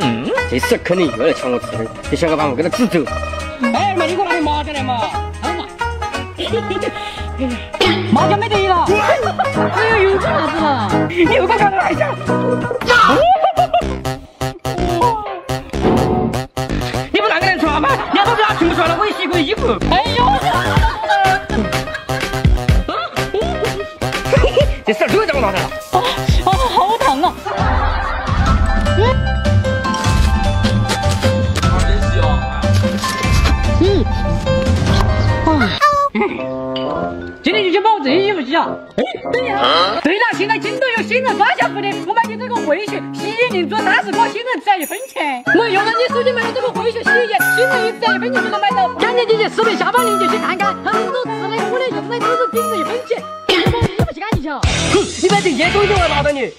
嗯，这事肯定又来抢我吃的，这小伙伴我给他指责。哎，妹，你给我拿点麻将来嘛！哎妈，麻将没得了！哎呦，又干啥子了？你又搞啥子来着？你们哪个人穿嘛？人家都是他穿不穿了，我也洗过衣服。哎呦！ 这事儿又在我脑袋了，啊，好疼啊！今天就去把我这些衣服洗了。哎，对呀，对了，现在京东有新人抓小福利，我买你这个回去洗衣领赚30块，新人只要1分钱。我用了你手机买的这个回去洗衣液，新人也只要1分钱就能买到。赶紧点击视频下方链接去看看，很多吃的喝的用的都是顶着1分钱。 你买这些东西我还麻烦你。